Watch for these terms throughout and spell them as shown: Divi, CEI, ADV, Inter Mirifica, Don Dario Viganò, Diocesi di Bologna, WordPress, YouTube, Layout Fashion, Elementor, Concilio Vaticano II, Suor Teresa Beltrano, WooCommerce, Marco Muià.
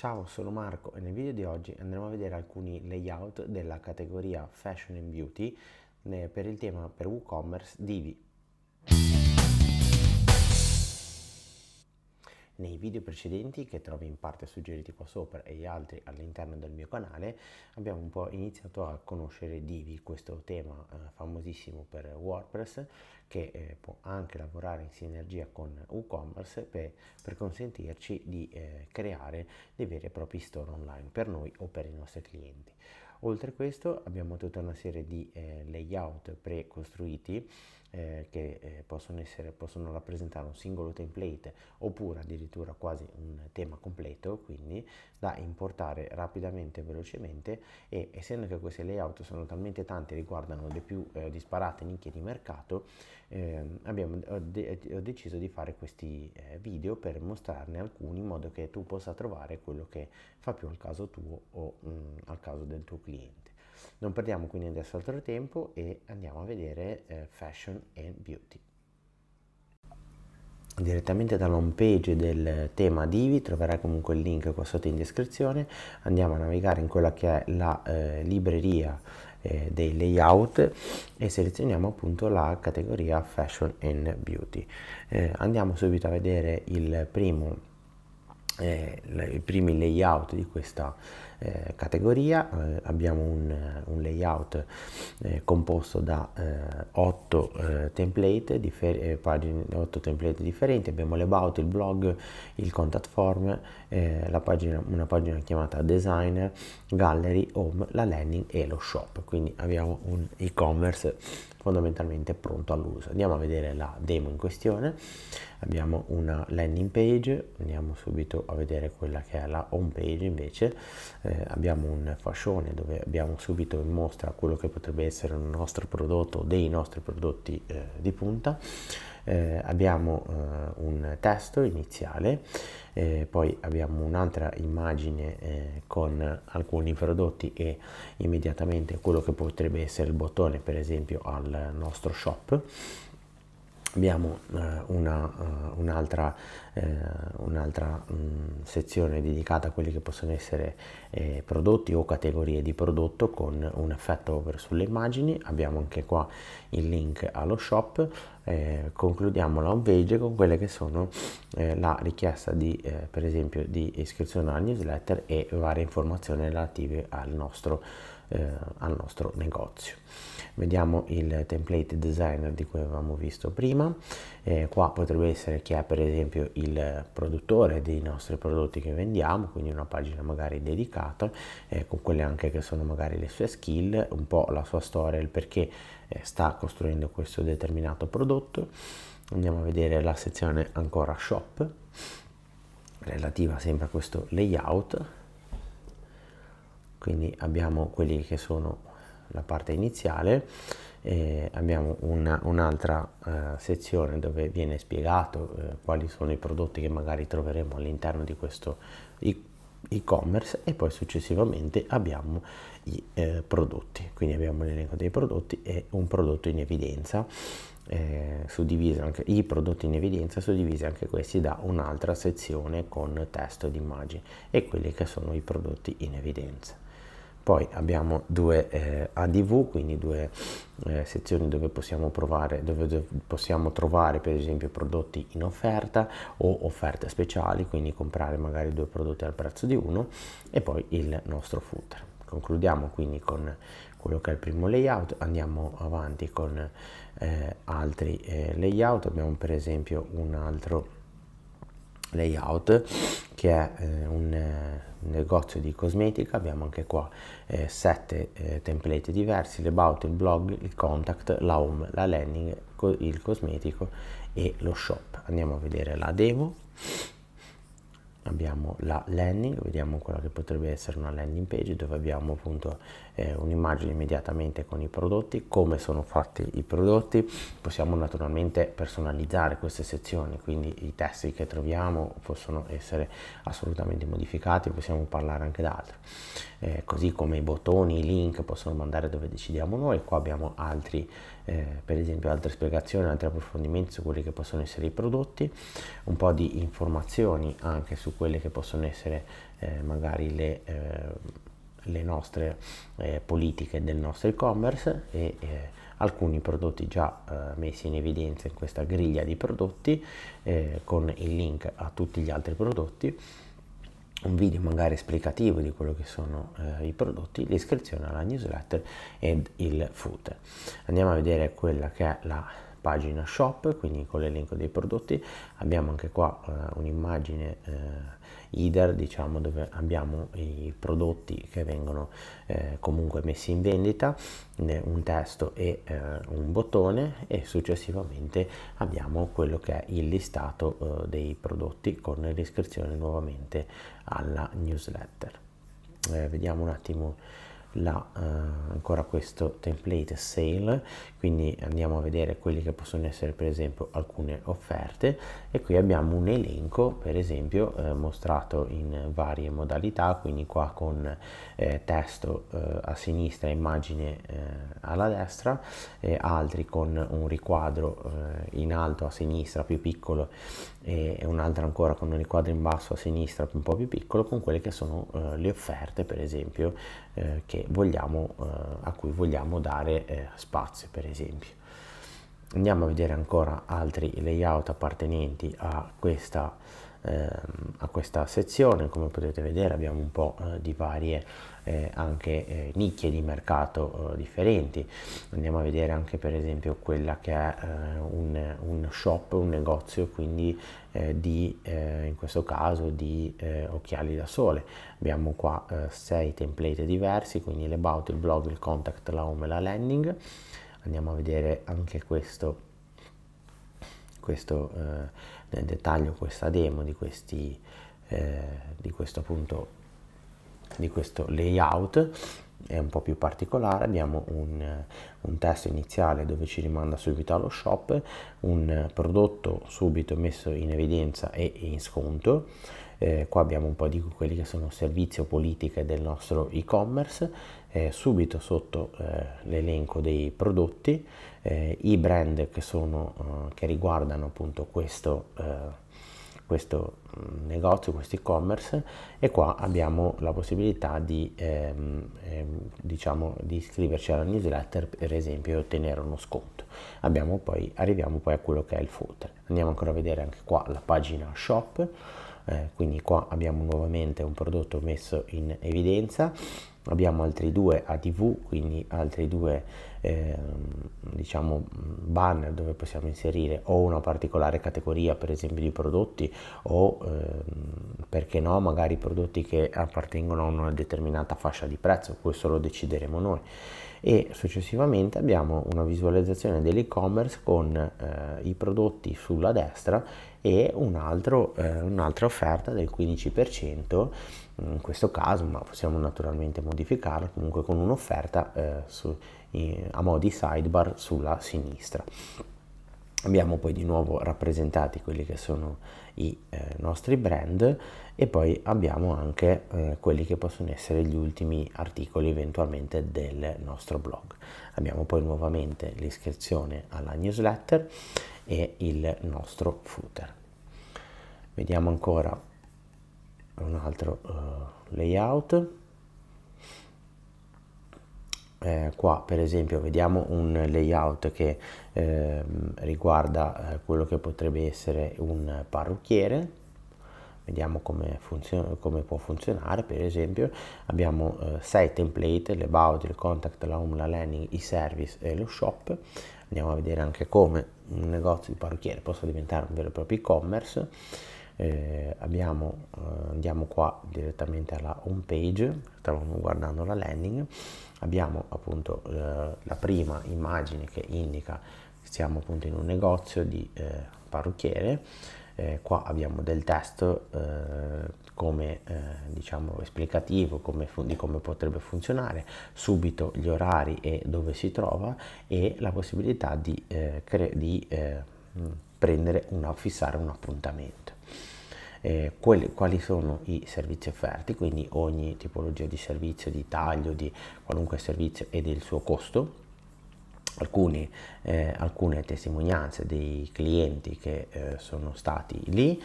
Ciao, sono Marco e nel video di oggi andremo a vedere alcuni layout della categoria Fashion and Beauty per il tema per WooCommerce Divi. Nei video precedenti, che trovi in parte suggeriti qua sopra e gli altri all'interno del mio canale, abbiamo un po' iniziato a conoscere Divi, questo tema famosissimo per WordPress, che può anche lavorare in sinergia con WooCommerce per consentirci di creare dei veri e propri store online per noi o per i nostri clienti. Oltre a questo abbiamo tutta una serie di layout precostruiti che possono rappresentare un singolo template oppure addirittura quasi un tema completo, quindi da importare rapidamente e velocemente, e essendo che questi layout sono talmente tanti e riguardano le più disparate nicchie di mercato, ho deciso di fare questi video per mostrarne alcuni in modo che tu possa trovare quello che fa più al caso tuo o al caso del tuo cliente. Non perdiamo quindi adesso altro tempo e andiamo a vedere Fashion and Beauty. Direttamente dalla home page del tema Divi troverai comunque il link qua sotto in descrizione. Andiamo a navigare in quella che è la libreria dei layout e selezioniamo appunto la categoria Fashion and Beauty. Andiamo subito a vedere i primi layout di questa categoria. Abbiamo un layout composto da 8 template, 8 template differenti. Abbiamo l'about, il blog, il contact form, una pagina chiamata designer, gallery, home, la landing e lo shop. Quindi abbiamo un e-commerce fondamentalmente pronto all'uso. Andiamo a vedere la demo in questione. Abbiamo una landing page, andiamo subito a vedere quella che è la home page invece. Abbiamo un fascione dove abbiamo subito in mostra quello che potrebbe essere un nostro prodotto o dei nostri prodotti di punta. Abbiamo un testo iniziale, poi abbiamo un'altra immagine con alcuni prodotti e immediatamente quello che potrebbe essere il bottone, per esempio, al nostro shop. Abbiamo un'altra sezione dedicata a quelli che possono essere prodotti o categorie di prodotto con un effetto over sulle immagini. Abbiamo anche qua il link allo shop. Concludiamo la home page con quelle che sono la richiesta per esempio di iscrizione alla newsletter e varie informazioni relative al nostro negozio. Vediamo il template designer di cui avevamo visto prima. Qua potrebbe essere chi è per esempio il produttore dei nostri prodotti che vendiamo, quindi una pagina magari dedicata con quelle anche che sono magari le sue skill, un po' la sua storia, il perché sta costruendo questo determinato prodotto. Andiamo a vedere la sezione ancora shop relativa sempre a questo layout. Quindi abbiamo quelli che sono la parte iniziale, abbiamo un'altra sezione dove viene spiegato quali sono i prodotti che magari troveremo all'interno di questo e-commerce, e poi successivamente abbiamo i prodotti. Quindi abbiamo l'elenco dei prodotti e un prodotto in evidenza, suddiviso anche i prodotti in evidenza, suddivisi anche questi da un'altra sezione con testo ed immagini e quelli che sono i prodotti in evidenza. Poi abbiamo due ADV, quindi due sezioni dove possiamo trovare per esempio prodotti in offerta o offerte speciali, quindi comprare magari due prodotti al prezzo di uno, e poi il nostro footer. Concludiamo quindi con quello che è il primo layout. Andiamo avanti con altri layout. Abbiamo per esempio un altro layout che è un negozio di cosmetica. Abbiamo anche qua 7 template diversi: l'about, il blog, il contact, la home, la landing, il cosmetico e lo shop. Andiamo a vedere la demo. Abbiamo la landing, vediamo quella che potrebbe essere una landing page dove abbiamo appunto un'immagine immediatamente con i prodotti, come sono fatti i prodotti. Possiamo naturalmente personalizzare queste sezioni, quindi i testi che troviamo possono essere assolutamente modificati, possiamo parlare anche d'altro, così come i bottoni, i link possono mandare dove decidiamo noi. Qua abbiamo altri per esempio altre spiegazioni, altri approfondimenti su quelli che possono essere i prodotti, un po' di informazioni anche su su quelle che possono essere magari le nostre politiche del nostro e-commerce e alcuni prodotti già messi in evidenza in questa griglia di prodotti con il link a tutti gli altri prodotti, un video magari esplicativo di quello che sono i prodotti, l'iscrizione alla newsletter ed il footer. Andiamo a vedere quella che è la pagina shop, quindi con l'elenco dei prodotti. Abbiamo anche qua un'immagine header, diciamo, dove abbiamo i prodotti che vengono comunque messi in vendita, un testo e un bottone, e successivamente abbiamo quello che è il listato dei prodotti con l'iscrizione nuovamente alla newsletter. Vediamo un attimo ancora questo template sale, quindi andiamo a vedere quelli che possono essere per esempio alcune offerte, e qui abbiamo un elenco per esempio mostrato in varie modalità, quindi qua con testo a sinistra, immagine alla destra, altri con un riquadro in alto a sinistra più piccolo e un'altra ancora con un riquadro in basso a sinistra un po' più piccolo, con quelle che sono le offerte per esempio a cui vogliamo dare spazio per esempio. Andiamo a vedere ancora altri layout appartenenti a questa sezione. Come potete vedere abbiamo un po' di varie anche nicchie di mercato differenti. Andiamo a vedere anche per esempio quella che è un shop, un negozio, quindi in questo caso di occhiali da sole. Abbiamo qua 6 template diversi, quindi l'about, il blog, il contact, la home e la landing. Andiamo a vedere anche questo nel dettaglio, questa demo di questo layout è un po' più particolare. Abbiamo un testo iniziale dove ci rimanda subito allo shop, un prodotto subito messo in evidenza e in sconto. Qua abbiamo un po' di quelli che sono servizi o politiche del nostro e-commerce, subito sotto l'elenco dei prodotti, i brand che riguardano appunto questo negozio, questo e-commerce, e qua abbiamo la possibilità di iscriverci alla newsletter per esempio e ottenere uno sconto. Arriviamo poi a quello che è il footer. Andiamo ancora a vedere anche qua la pagina shop, quindi qua abbiamo nuovamente un prodotto messo in evidenza, abbiamo altri 2 ADV, quindi altri 2 diciamo banner dove possiamo inserire o una particolare categoria per esempio di prodotti, o perché no magari prodotti che appartengono a una determinata fascia di prezzo, questo lo decideremo noi. E successivamente abbiamo una visualizzazione dell'e-commerce con i prodotti sulla destra e un'altra offerta del 15% in questo caso, ma possiamo naturalmente modificarla, comunque con un'offerta a mo' di sidebar sulla sinistra. Abbiamo poi di nuovo rappresentati quelli che sono i nostri brand, e poi abbiamo anche quelli che possono essere gli ultimi articoli eventualmente del nostro blog. Abbiamo poi nuovamente l'iscrizione alla newsletter e il nostro footer. Vediamo ancora un altro layout. Qua per esempio vediamo un layout che riguarda quello che potrebbe essere un parrucchiere. Vediamo come può funzionare. Per esempio abbiamo 6 template: l'about, il contact, la home, la landing, i service e lo shop. Andiamo a vedere anche come un negozio di parrucchiere possa diventare un vero e proprio e-commerce. Andiamo qua direttamente alla home page, stavamo guardando la landing, abbiamo appunto la prima immagine che indica che siamo appunto in un negozio di parrucchiere. Qua abbiamo del testo come diciamo esplicativo di come potrebbe funzionare, subito gli orari e dove si trova, e la possibilità fissare un appuntamento. Quali sono i servizi offerti, quindi ogni tipologia di servizio, di taglio, di qualunque servizio e del suo costo, alcune testimonianze dei clienti che sono stati lì,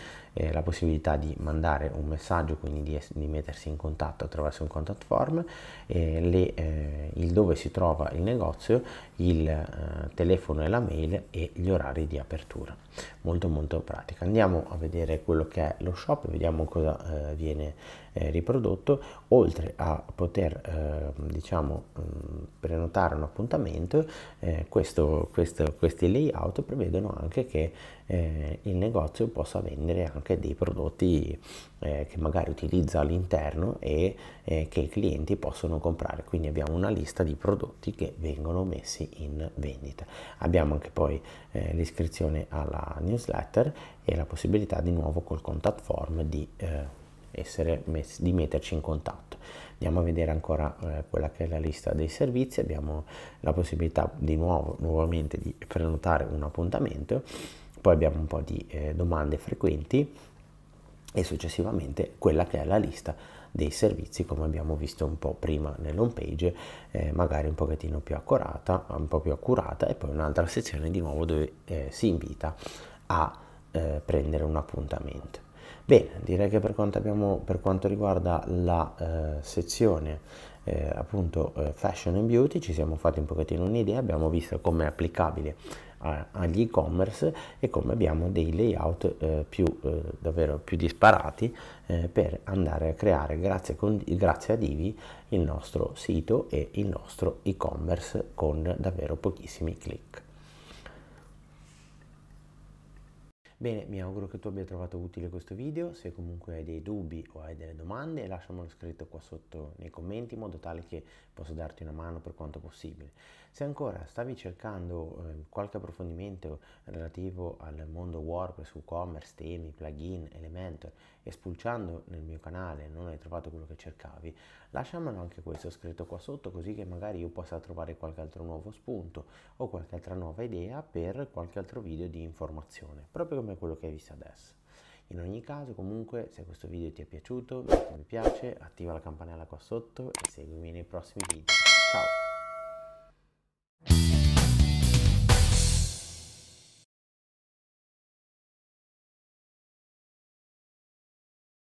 la possibilità di mandare un messaggio, quindi di mettersi in contatto attraverso un contact form, il dove si trova il negozio, il telefono e la mail e gli orari di apertura. Molto molto pratica. Andiamo a vedere quello che è lo shop, vediamo cosa viene riprodotto. Oltre a poter diciamo prenotare un appuntamento, questi layout prevedono anche che il negozio possa vendere anche dei prodotti che magari utilizza all'interno e che i clienti possono comprare. Quindi abbiamo una lista di prodotti che vengono messi in vendita. Abbiamo anche poi l'iscrizione alla newsletter e la possibilità di nuovo col contact form di metterci in contatto. Andiamo a vedere ancora quella che è la lista dei servizi. Abbiamo la possibilità di nuovamente di prenotare un appuntamento, poi abbiamo un po' di domande frequenti e successivamente quella che è la lista dei servizi, come abbiamo visto un po' prima nell'home page, magari un pochettino più accurata, e poi un'altra sezione di nuovo dove si invita a prendere un appuntamento. Bene, direi che per quanto riguarda la sezione appunto fashion and beauty ci siamo fatti un pochettino un'idea, abbiamo visto come è applicabile agli e-commerce e come abbiamo dei layout davvero più disparati per andare a creare grazie a Divi il nostro sito e il nostro e-commerce con davvero pochissimi click. Bene, mi auguro che tu abbia trovato utile questo video. Se comunque hai dei dubbi o hai delle domande, lasciamelo scritto qua sotto nei commenti in modo tale che posso darti una mano per quanto possibile. Se ancora stavi cercando qualche approfondimento relativo al mondo WordPress, WooCommerce, temi, plugin, Elementor e spulciando nel mio canale non hai trovato quello che cercavi, lasciamelo anche questo scritto qua sotto, così che magari io possa trovare qualche altro nuovo spunto o qualche altra nuova idea per qualche altro video di informazione, proprio come quello che hai visto adesso. In ogni caso, comunque, se questo video ti è piaciuto, metti mi piace, attiva la campanella qua sotto e seguimi nei prossimi video. Ciao!